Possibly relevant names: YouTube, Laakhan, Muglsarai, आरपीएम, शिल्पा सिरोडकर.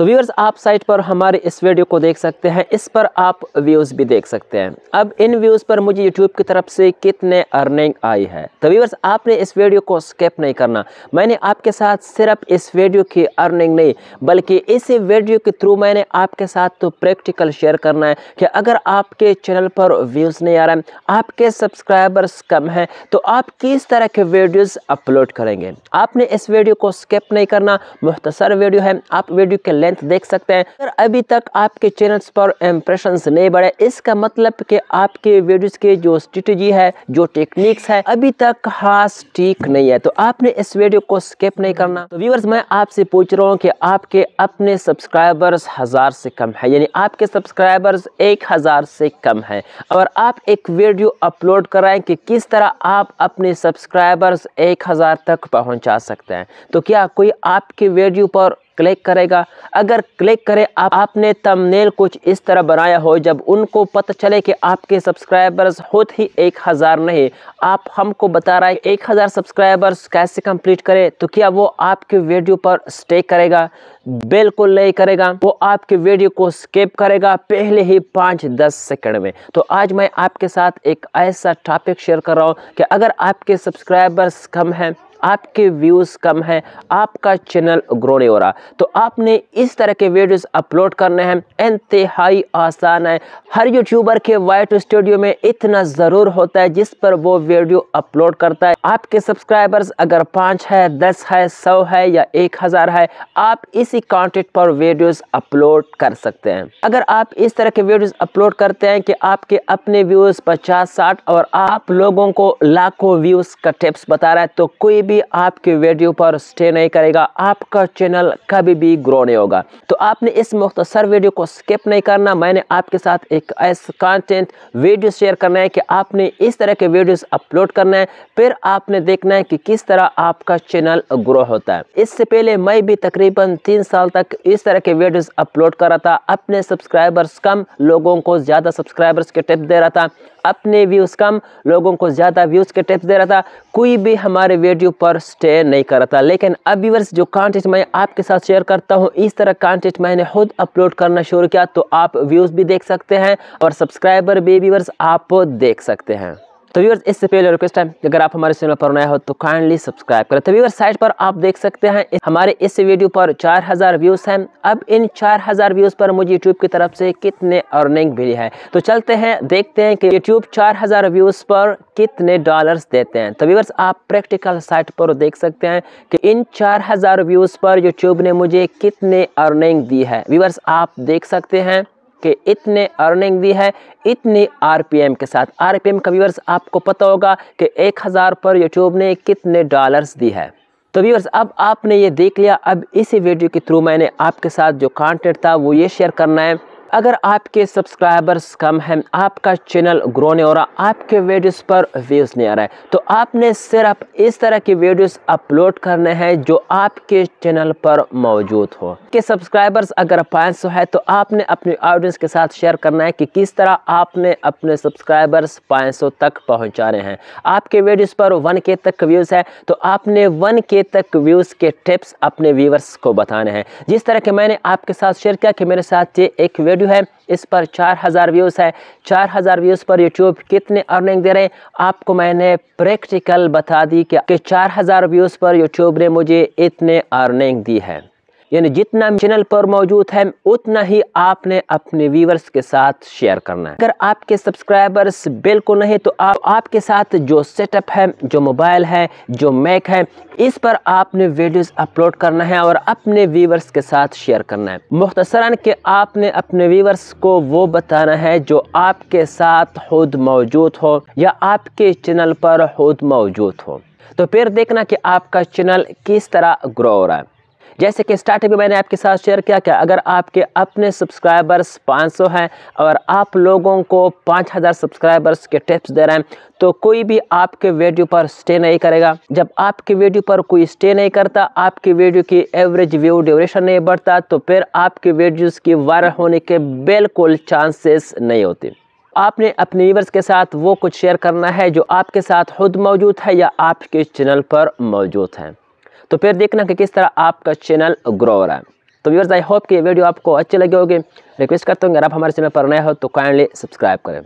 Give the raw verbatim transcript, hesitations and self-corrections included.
तो व्यूअर्स आप साइट पर हमारे इस वीडियो को देख सकते हैं, इस पर आप व्यूज़ भी देख सकते हैं। अब इन व्यूज़ पर मुझे यूट्यूब की तरफ से कितने अर्निंग आई है। तो व्यूअर्स आपने इस वीडियो को स्किप नहीं करना, मैंने आपके साथ सिर्फ इस वीडियो की अर्निंग नहीं बल्कि इसी वीडियो के थ्रू मैंने आपके साथ तो प्रैक्टिकल शेयर करना है कि अगर आपके चैनल पर व्यूज़ नहीं आ रहा है, आपके सब्सक्राइबर्स कम हैं, तो आप किस तरह के वीडियोज़ अपलोड करेंगे। आपने इस वीडियो को स्किप नहीं करना, मुख्तसर वीडियो है, आप वीडियो के लेंथ देख सकते हैं। अगर अभी तक आपके चैनल्स पर इंप्रेशंस नहीं बढ़े, इसका मतलब कि आपके वीडियोस के जो स्ट्रेटजी है, जो टेक्निक्स है, अभी तक खास ठीक नहीं है, तो आपने इस वीडियो को स्किप नहीं करना। तो व्यूअर्स मैं आपसे पूछ रहा हूँ कि आपके अपने सब्सक्राइबर्स हजार से कम है, यानी आपके सब्सक्राइबर्स एक हजार से कम है और आप एक वीडियो अपलोड कराएं कि किस तरह आप अपने सब्सक्राइबर्स एक हजार तक पहुँचा सकते हैं, तो क्या कोई आपके वीडियो पर क्लिक करेगा? अगर क्लिक करे, आप आपने थंबनेल कुछ इस तरह बनाया हो जब उनको पता चले कि आपके सब्सक्राइबर्स खुद ही एक हज़ार नहीं, आप हमको बता रहा है एक हज़ार सब्सक्राइबर्स कैसे कंप्लीट करे, तो क्या वो आपके वीडियो पर स्टे करेगा? बिल्कुल नहीं करेगा, वो आपके वीडियो को स्किप करेगा पहले ही पाँच दस सेकंड में। तो आज मैं आपके साथ एक ऐसा टॉपिक शेयर कर रहा हूँ कि अगर आपके सब्सक्राइबर्स कम हैं, आपके व्यूज़ कम है, आपका चैनल ग्रो नहीं हो रहा, तो आपने इस तरह के वीडियोस अपलोड करने हैं। इंतहाई आसान है, हर यूट्यूबर के वाइट स्टूडियो में इतना ज़रूर होता है जिस पर वो वीडियो अपलोड करता है। आपके सब्सक्राइबर्स अगर पाँच है, दस है, सौ है या एक हज़ार है, आप इसी कॉन्टेंट पर वीडियोस अपलोड कर सकते हैं। अगर आप इस तरह के वीडियोस अपलोड करते हैं कि आपके अपने व्यूज़ पचास साठ और आप लोगों को लाखों व्यूज़ का टिप्स बता रहा है, तो कोई भी आपके वीडियो पर स्टे नहीं करेगा, आपका चैनल कभी भी ग्रो नहीं होगा। तो आपने इस मुख्तसर वीडियो को स्किप नहीं करना, मैंने आपके साथ एक ऐसा कंटेंट वीडियो शेयर करना है कि आपने इस तरह के वीडियोस अपलोड करना है, फिर आपने देखना है कि किस तरह आपका चैनल ग्रो होता है। इससे पहले मैं भी तकरीबन तीन साल तक इस तरह के वीडियोस अपलोड कर रहा था, अपने सब्सक्राइबर्स कम, लोगों को ज़्यादा सब्सक्राइबर्स के टिप्स दे रहा था, अपने व्यूज़ कम, लोगों को ज़्यादा व्यूज़ के टिप्स दे रहा था, कोई भी हमारे वीडियो पर स्टे नहीं कर रहा था। लेकिन अब व्यूअर्स जो कंटेंट मैं आपके साथ शेयर करता हूँ, इस तरह कंटेंट मैंने खुद अपलोड करना शुरू किया, तो आप व्यूज़ भी देख सकते हैं और सब्सक्राइबर भी व्यूअर्स आप देख सकते हैं। तो व्यूअर्स इससे पहले रिक्वेस्ट है, अगर आप हमारे चैनल पर नए हो तो काइंडली सब्सक्राइब करें। तो व्यूअर्स साइट पर आप देख सकते हैं हमारे इस वीडियो पर चार हज़ार व्यूज़ हैं। अब इन चार हज़ार व्यूज़ पर मुझे यूट्यूब की तरफ से कितने अर्निंग मिली है, तो चलते हैं देखते हैं कि यूट्यूब चार हज़ार व्यूज़ पर कितने डॉलर्स देते हैं। तो व्यूअर्स आप प्रैक्टिकल साइट पर देख सकते हैं कि इन चार हज़ार व्यूज़ पर यूट्यूब ने मुझे कितने अर्निंग दी है। व्यूअर्स आप देख सकते हैं कि इतने अर्निंग दी है, इतनी आरपीएम के साथ। आरपीएम का व्यूअर्स आपको पता होगा कि एक हज़ार पर यूट्यूब ने कितने डॉलर्स दी है। तो व्यूअर्स अब आपने ये देख लिया, अब इसी वीडियो के थ्रू मैंने आपके साथ जो कंटेंट था वो ये शेयर करना है। अगर आपके सब्सक्राइबर्स कम हैं, आपका चैनल ग्रो नहीं हो रहा, आपके वीडियोस पर व्यूज़ नहीं आ रहा है, तो आपने सिर्फ इस तरह के वीडियोस अपलोड करने हैं जो आपके चैनल पर मौजूद हो। के सब्सक्राइबर्स अगर पाँच सौ है, तो आपने अपने ऑडियंस के साथ शेयर करना है कि किस तरह आपने अपने सब्सक्राइबर्स पाँच सौ तक पहुँचा रहे हैं। आपके वीडियोस पर वन के तक व्यूज़ है, तो आपने वन के तक व्यूज़ के टिप्स अपने व्यूवर्स को बताने हैं, जिस तरह के मैंने आपके साथ शेयर किया कि मेरे साथ ये एक है, इस पर चार हज़ार व्यूज़ है। चार हज़ार व्यूज़ पर यूट्यूब कितने अर्निंग दे रहे हैं, आपको मैंने प्रैक्टिकल बता दी कि चार हज़ार व्यूज़ पर यूट्यूब ने मुझे इतने अर्निंग दी है। यानी जितना चैनल पर मौजूद है उतना ही आपने अपने व्यूवर्स के साथ शेयर करना है। अगर आपके सब्सक्राइबर्स बिल्कुल नहीं, तो आप आपके साथ जो सेटअप है, जो मोबाइल है, जो मैक है, इस पर आपने वीडियोस अपलोड करना है और अपने व्यूवर्स के साथ शेयर करना है। मुख्तसरन कि आपने अपने व्यूवर्स को वो बताना है जो आपके साथ खुद मौजूद हो या आपके चैनल पर खुद मौजूद हो, तो फिर देखना कि आपका चैनल किस तरह ग्रो हो रहा है। जैसे कि स्टार्टिंग में मैंने आपके साथ शेयर किया कि अगर आपके अपने सब्सक्राइबर्स पाँच सौ हैं और आप लोगों को पाँच हज़ार सब्सक्राइबर्स के टिप्स दे रहे हैं, तो कोई भी आपके वीडियो पर स्टे नहीं करेगा। जब आपके वीडियो पर कोई स्टे नहीं करता, आपकी वीडियो की एवरेज व्यू ड्यूरेशन नहीं बढ़ता, तो फिर आपके वीडियोस की वायरल होने के बिल्कुल चांसेस नहीं होते। आपने अपने व्यूअर्स के साथ वो कुछ शेयर करना है जो आपके साथ खुद मौजूद है या आपके चैनल पर मौजूद है, तो फिर देखना कि किस तरह आपका चैनल ग्रो हो रहा है। तो व्यूअर्स आई होप कि ये वीडियो आपको अच्छे लगे होंगे। रिक्वेस्ट करता हूँ अगर आप हमारे चैनल पर नए हो तो काइंडली सब्सक्राइब करें।